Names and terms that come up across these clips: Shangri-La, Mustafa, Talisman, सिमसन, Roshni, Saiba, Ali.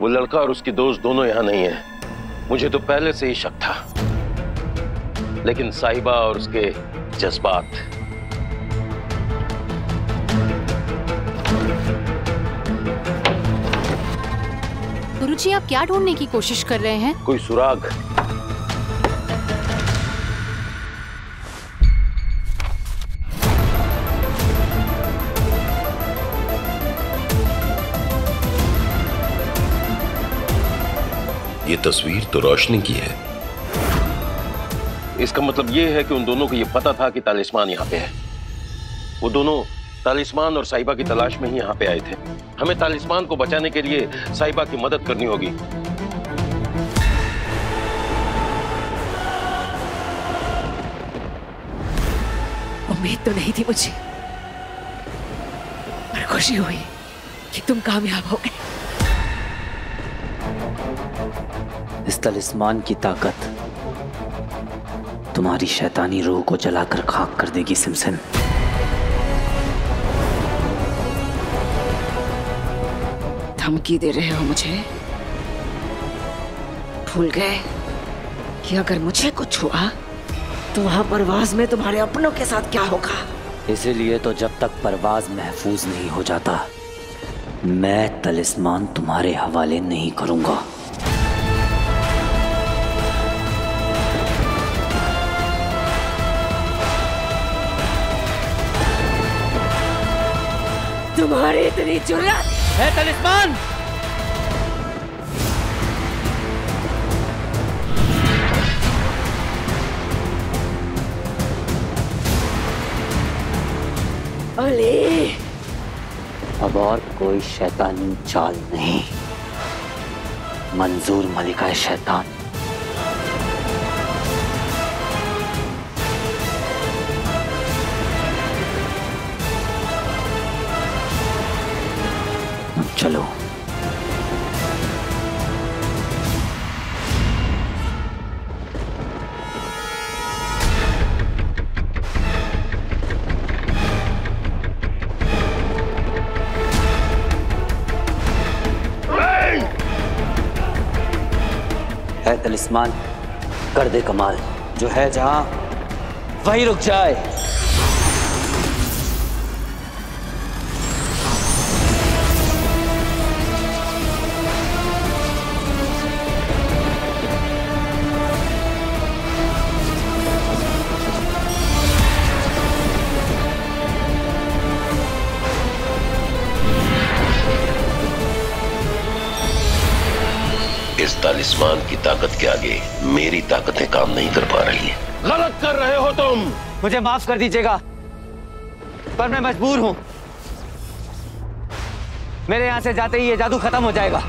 वो लड़का और उसकी दोस्त दोनों यहाँ नहीं है। मुझे तो पहले से ही शक था, लेकिन साहिबा और उसके जज्बात। गुरुजी, आप क्या ढूंढने की कोशिश कर रहे हैं? कोई सुराग। ये तस्वीर तो रोशनी की है। इसका मतलब ये है कि उन दोनों को ये पता था कि तालिस्मान यहाँ पे है। वो दोनों तालिस्मान और साहिबा की तलाश में ही यहाँ पे आए थे। हमें तालिस्मान को बचाने के लिए साहिबा की मदद करनी होगी। उम्मीद तो नहीं थी मुझे, पर खुशी हुई कि तुम कामयाब हो गए। इस तलिस्मान की ताकत तुम्हारी शैतानी रूह को जलाकर खाक कर देगी सिमसन। धमकी दे रहे हो मुझे? भूल गए कि अगर मुझे कुछ हुआ तो वहां परवाज में तुम्हारे अपनों के साथ क्या होगा। इसीलिए तो जब तक परवाज महफूज नहीं हो जाता, मैं तलिस्मान तुम्हारे हवाले नहीं करूंगा। तुम्हारी इतनी जुर्रत है तलिस्मान? अली, अब और कोई शैतानी चाल नहीं। मंजूर मलिका शैतान। चलो, है तलिस्मान, कर दे कमाल। जो है जहां वहीं रुक जाए। इस तालिस्मान की ताकत के आगे मेरी ताकतें काम नहीं कर पा रही है। गलत कर रहे हो तुम। मुझे माफ कर दीजिएगा, पर मैं मजबूर हूं। मेरे यहां से जाते ही ये जादू खत्म हो जाएगा।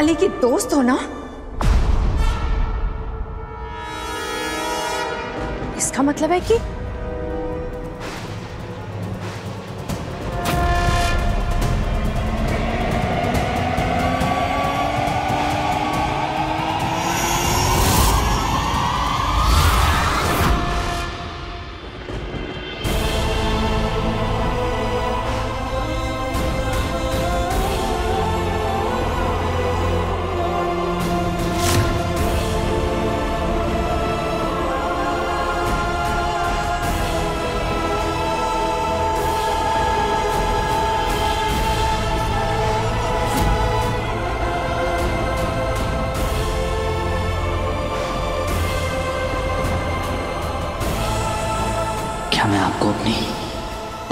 अली की दोस्त हो ना? इसका मतलब है कि मैं आपको अपनी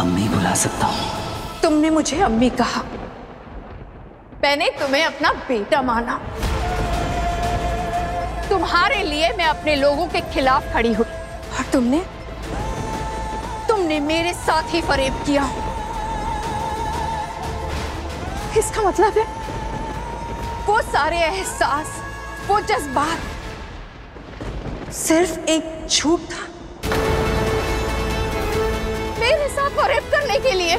अम्मी बुला सकता हूँ। तुमने मुझे अम्मी कहा, मैंने तुम्हें अपना बेटा माना। तुम्हारे लिए मैं अपने लोगों के खिलाफ खड़ी हुई और तुमने मेरे साथ ही फरेब किया। इसका मतलब है वो सारे एहसास, वो जज्बात सिर्फ एक झूठ था मेरे साथ फरेब करने के लिए।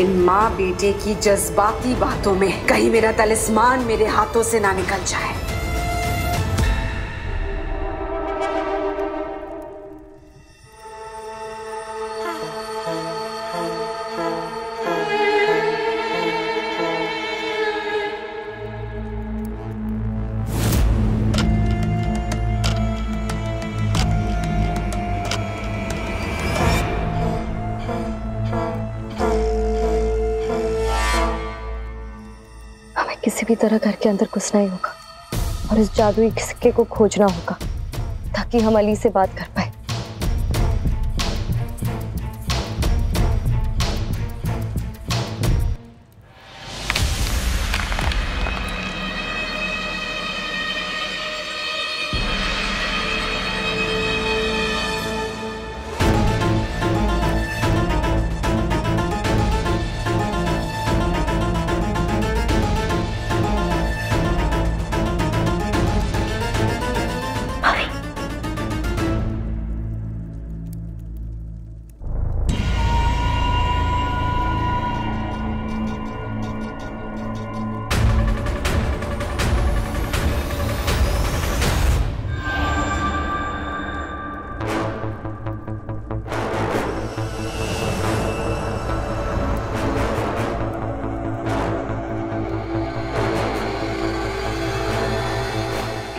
इन माँ बेटे की जज्बाती बातों में कहीं मेरा तलिस्मान मेरे हाथों से ना निकल जाए। किसी भी तरह घर के अंदर घुसना ही होगा और इस जादुई सिक्के को खोजना होगा ताकि हम अली से बात कर पाए।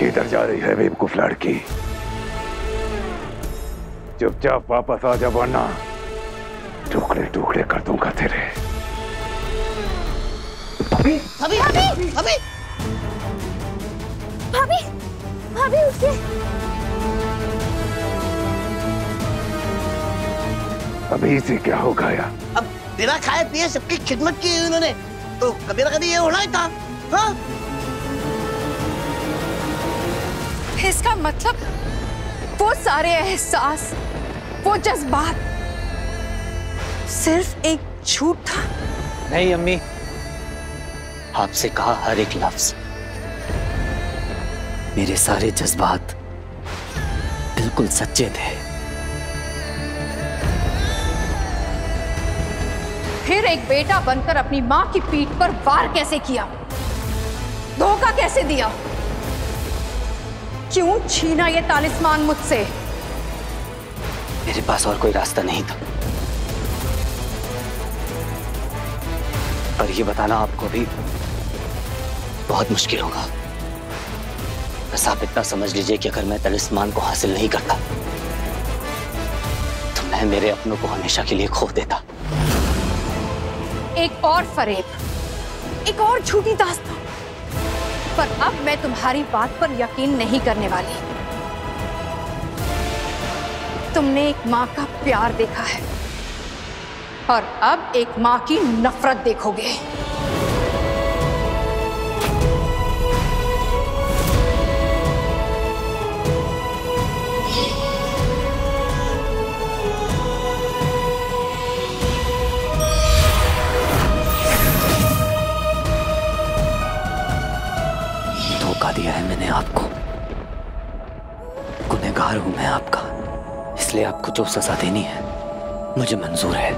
इधर जा रही है बेवकूफ लड़की। चुपचाप वापस आ जा वरना टुकड़े टुकड़े कर दूंगा तेरे। भाभी भाभी भाभी भाभी भाभी भाभी उठिए। अभी से क्या हो गया? अब बिना खाए पिए सबकी खिदमत की उन्होंने, तो कभी ना कभी ये होना ही था। हाँ, इसका मतलब वो सारे एहसास, वो जज्बात सिर्फ एक झूठ था। नहीं अम्मी, आपसे कहा हर एक लफ्ज, मेरे सारे जज्बात बिल्कुल सच्चे थे। फिर एक बेटा बनकर अपनी माँ की पीठ पर वार कैसे किया? धोखा कैसे दिया? क्यों छीना ये तालिस्मान मुझसे? मेरे पास और कोई रास्ता नहीं था। पर ये बताना आपको भी बहुत मुश्किल होगा। बस आप इतना समझ लीजिए कि अगर मैं तालिस्मान को हासिल नहीं करता तो मैं मेरे अपनों को हमेशा के लिए खो देता। एक और फरेब, एक और झूठी दास्तां। पर अब मैं तुम्हारी बात पर यकीन नहीं करने वाली। तुमने एक माँ का प्यार देखा है और अब एक माँ की नफरत देखोगे। दिया है मैंने आपको, गुनहगार हूं मैं आपका, इसलिए आपको जो सजा देनी है मुझे मंजूर है।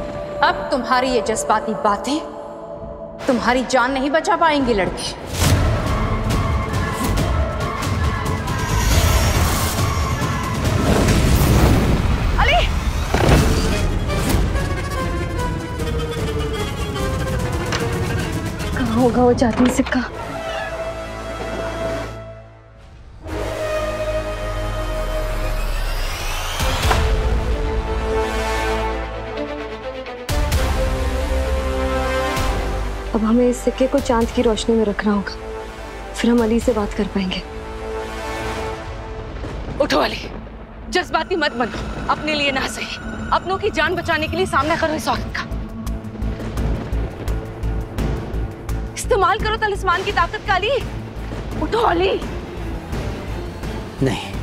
अब तुम्हारी ये जज्बाती बातें तुम्हारी जान नहीं बचा पाएंगी लड़के। अली, कहाँ होगा वो जादुई सिक्का? अब हमें इस सिक्के को चांद की रोशनी में रखना होगा, फिर हम अली से बात कर पाएंगे। उठो अली, जज्बाती मत बनो, अपने लिए ना सही, अपनों की जान बचाने के लिए सामना करो इस औरत का। इस्तेमाल करो तलिस्मान की ताकत का। अली उठो, अली। नहीं,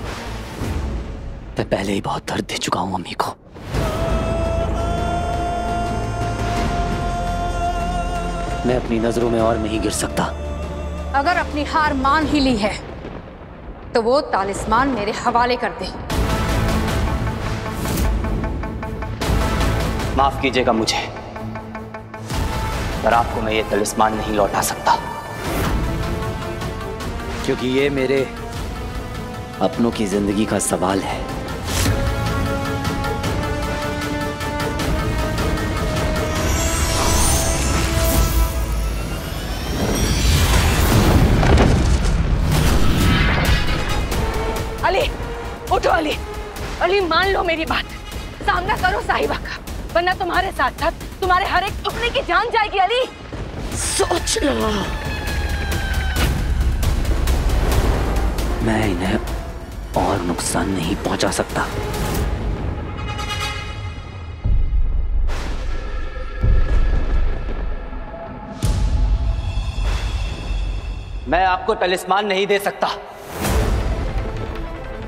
मैं पहले ही बहुत दर्द दे चुका हूं अम्मी को। मैं अपनी नजरों में और नहीं गिर सकता। अगर अपनी हार मान ही ली है तो वो तालिस्मान मेरे हवाले कर दे। माफ कीजिएगा मुझे, पर आपको मैं ये तालिस्मान नहीं लौटा सकता, क्योंकि ये मेरे अपनों की जिंदगी का सवाल है। अली उठो, अली। अली मान लो मेरी बात, सामना करो साहिबा का, वरना तुम्हारे साथ साथ तुम्हारे हर एक टुकड़े की जान जाएगी। अली सोच लो, मैं इन्हें और नुकसान नहीं पहुंचा सकता। मैं आपको तलिस्मान नहीं दे सकता।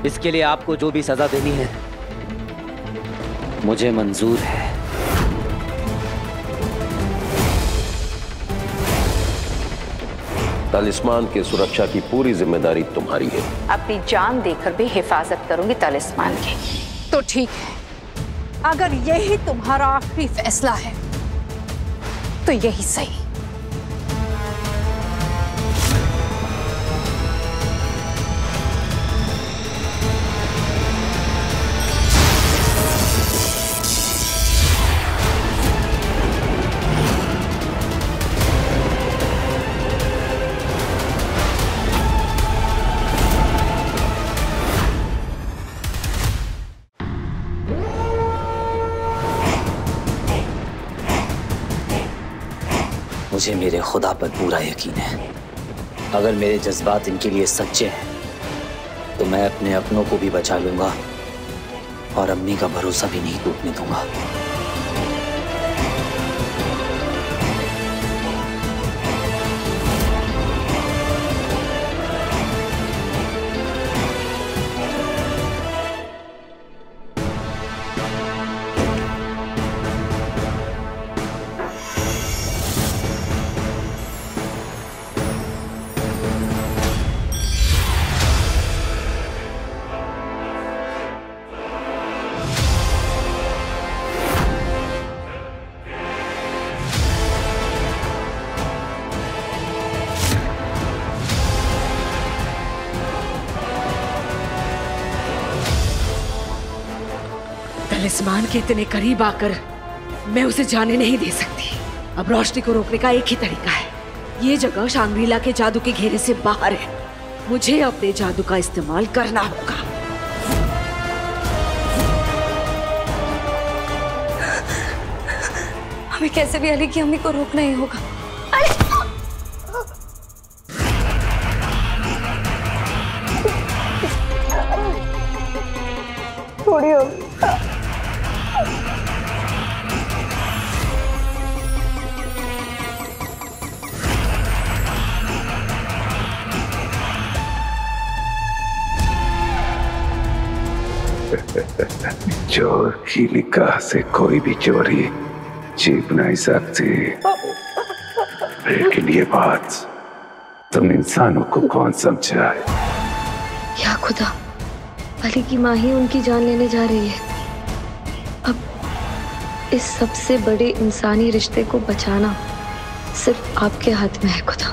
इसके लिए आपको जो भी सजा देनी है मुझे मंजूर है। तालिस्मान की सुरक्षा की पूरी जिम्मेदारी तुम्हारी है। अपनी जान देकर भी हिफाजत करूंगी तालिस्मान की। तो ठीक है, अगर यही तुम्हारा आखिरी फैसला है तो यही सही। मुझे मेरे खुदा पर पूरा यकीन है। अगर मेरे जज्बात इनके लिए सच्चे हैं तो मैं अपने अपनों को भी बचा लूंगा और अम्मी का भरोसा भी नहीं टूटने दूंगा। तलिस्मान के इतने करीब आकर मैं उसे जाने नहीं दे सकती। अब रोशनी को रोकने का एक ही तरीका है। ये जगह शांग्रीला के जादू के घेरे से बाहर है। मुझे अपने जादू का इस्तेमाल करना होगा। हमें कैसे भी अली की अम्मी को रोकना ही होगा। छोड़िए, चोर की निगाह से कोई भी चोरी छिप नहीं सकती, लेकिन ये बात तुम इंसानों को कौन समझाए? या खुदा, अली की माँ ही उनकी जान लेने जा रही है। अब इस सबसे बड़े इंसानी रिश्ते को बचाना सिर्फ आपके हाथ में है खुदा।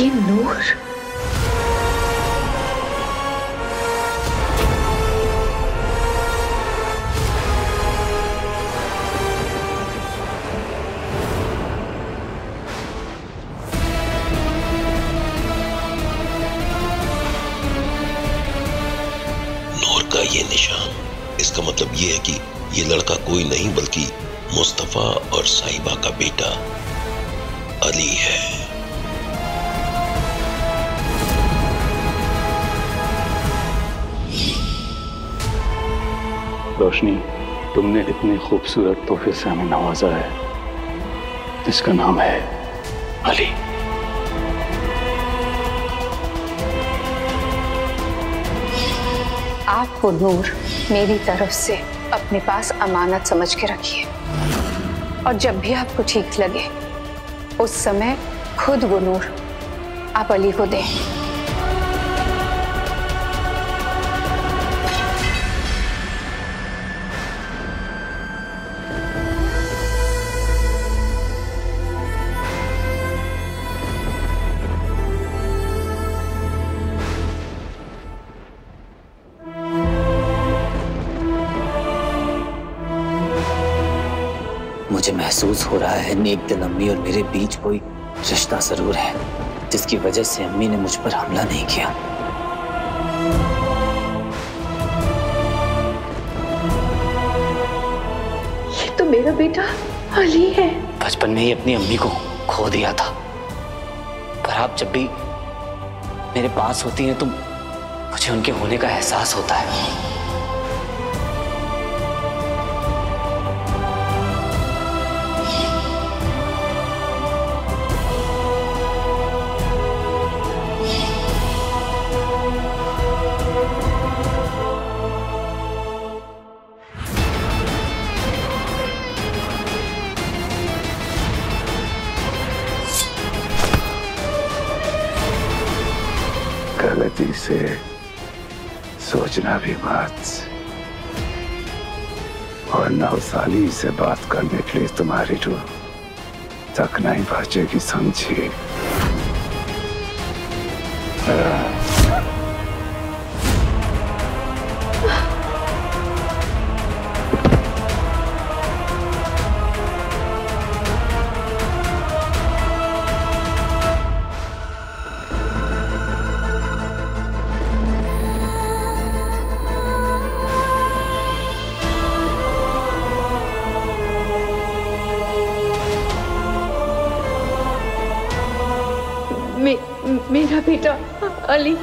ये नूर ये निशान। इसका मतलब ये है कि ये लड़का कोई नहीं बल्कि मुस्तफा और साइबा का बेटा अली है। रोशनी, तुमने इतने खूबसूरत तोहफे से हमें नवाजा है। इसका नाम है अली। आपको नूर मेरी तरफ से अपने पास अमानत समझ के रखिए, और जब भी आपको ठीक लगे उस समय खुद वो नूर आप अली को दें। मुझे महसूस हो रहा है नेक दिल अम्मी और मेरे बीच कोई रिश्ता जरूर है, जिसकी वजह से अम्मी ने मुझ पर हमला नहीं किया। ये तो मेरा बेटा अली है। बचपन में ही अपनी अम्मी को खो दिया था, पर आप जब भी मेरे पास होती हैं तो मुझे उनके होने का एहसास होता है। गलती से सोचना भी मत, और नौसाली से बात करने के लिए तुम्हारी रूह तक नहीं पहुंचेगी, समझी? मेरा बेटा अली।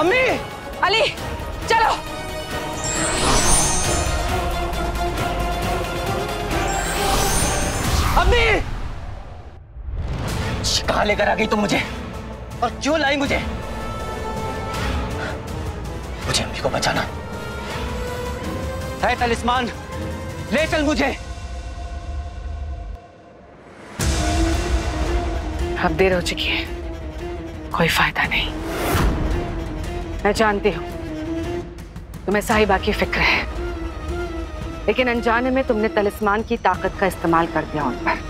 अम्मी, अली, चलो। अम्मी, कहाँ लेकर आ गई तुम मुझे, और क्यों लाई मुझे? मुझे अम्मी को बचाना है। तलिस्मान, ले चल मुझे। अब देर हो चुकी है, कोई फायदा नहीं। मैं जानती हूँ तुम्हें साहिबा की फिक्र है, लेकिन अनजाने में तुमने तलिस्मान की ताकत का इस्तेमाल कर दिया उन पर,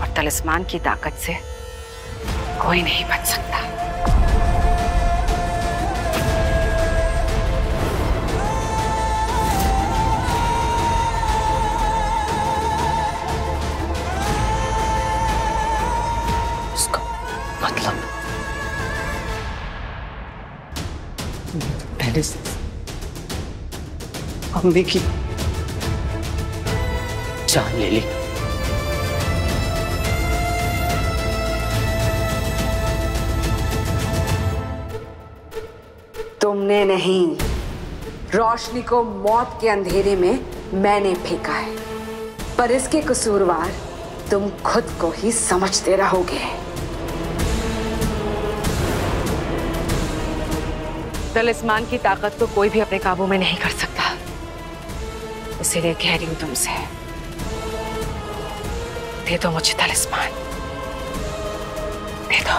और तलिस्मान की ताकत से कोई नहीं बच सकता। पहले अम्मी की जान ले ली। तुमने नहीं, रोशनी को मौत के अंधेरे में मैंने फेंका है, पर इसके कसूरवार तुम खुद को ही समझते रहोगे। तलिस्मान की ताकत को कोई भी अपने काबू में नहीं कर सकता, इसीलिए कह रही हूं तुमसे, दे दो मुझे तलिस्मान। देगा।